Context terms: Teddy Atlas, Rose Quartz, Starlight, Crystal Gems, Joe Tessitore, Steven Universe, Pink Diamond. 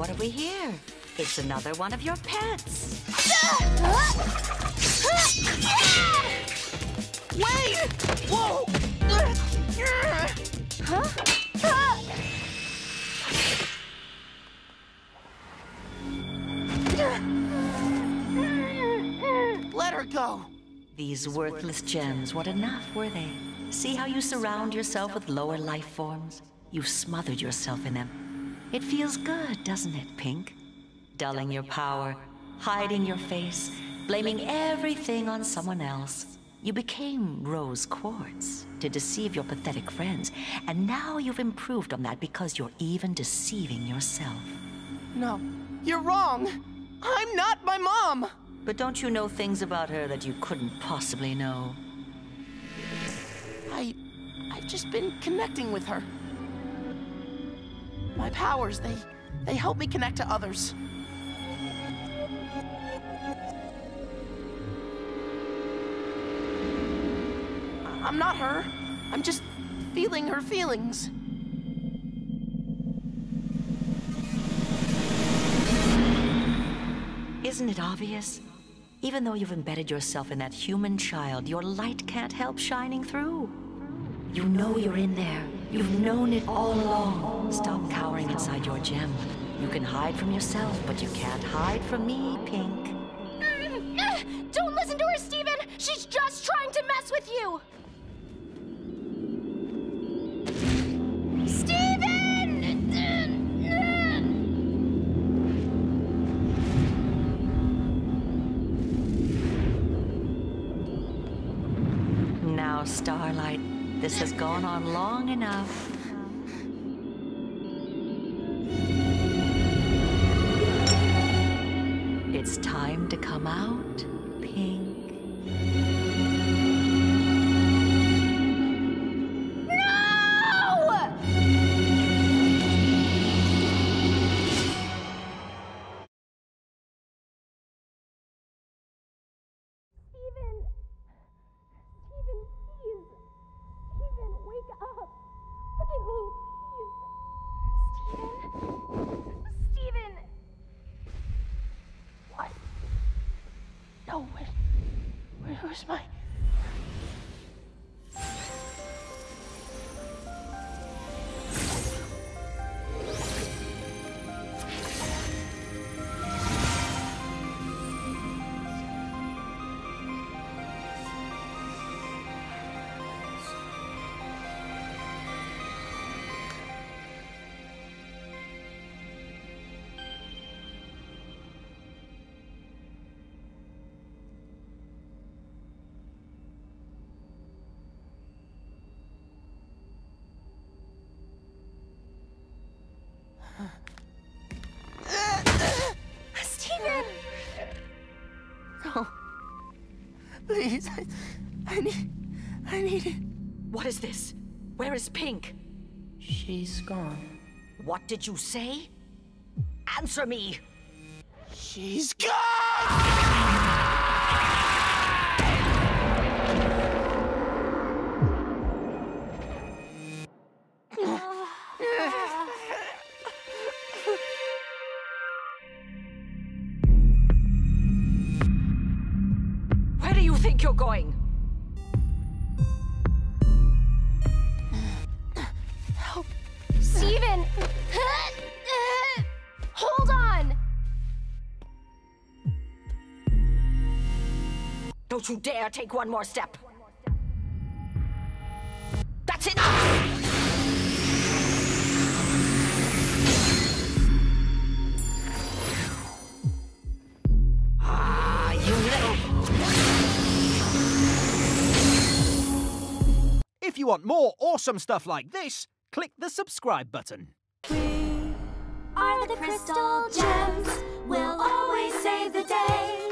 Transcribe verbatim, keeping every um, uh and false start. what do we hear? It's another one of your pets. Wait! Whoa! Huh? Let her go. These worthless gems weren't enough, were they? See how you surround yourself with lower life forms? You've smothered yourself in them. It feels good, doesn't it, Pink? Dulling your power, hiding your face, blaming everything on someone else. You became Rose Quartz to deceive your pathetic friends, and now you've improved on that because you're even deceiving yourself. No, you're wrong. I'm not my mom. But don't you know things about her that you couldn't possibly know? I... I've just been connecting with her. My powers, they... they help me connect to others. I'm not her. I'm just feeling her feelings. Isn't it obvious? Even though you've embedded yourself in that human child, your light can't help shining through. You know you're in there. You've known it all along. Stop cowering inside your gem. You can hide from yourself, but you can't hide from me, Pink. Don't listen to her, Steven! She's just trying to mess with you! Starlight, this has gone on long enough. It's time to come out, Pink. No! Steven. Steven. Steven, wake up! Look at me, please! Steven? Steven! What? No, where... where where's my... Please, I, I need, I need it. What is this? Where is Pink? She's gone. What did you say? Answer me! She's gone! You're going. Help. Steven! Hold on! Don't you dare take one more step. That's enough! If you want more awesome stuff like this, click the subscribe button. We are the Crystal Gems. We'll always save the day.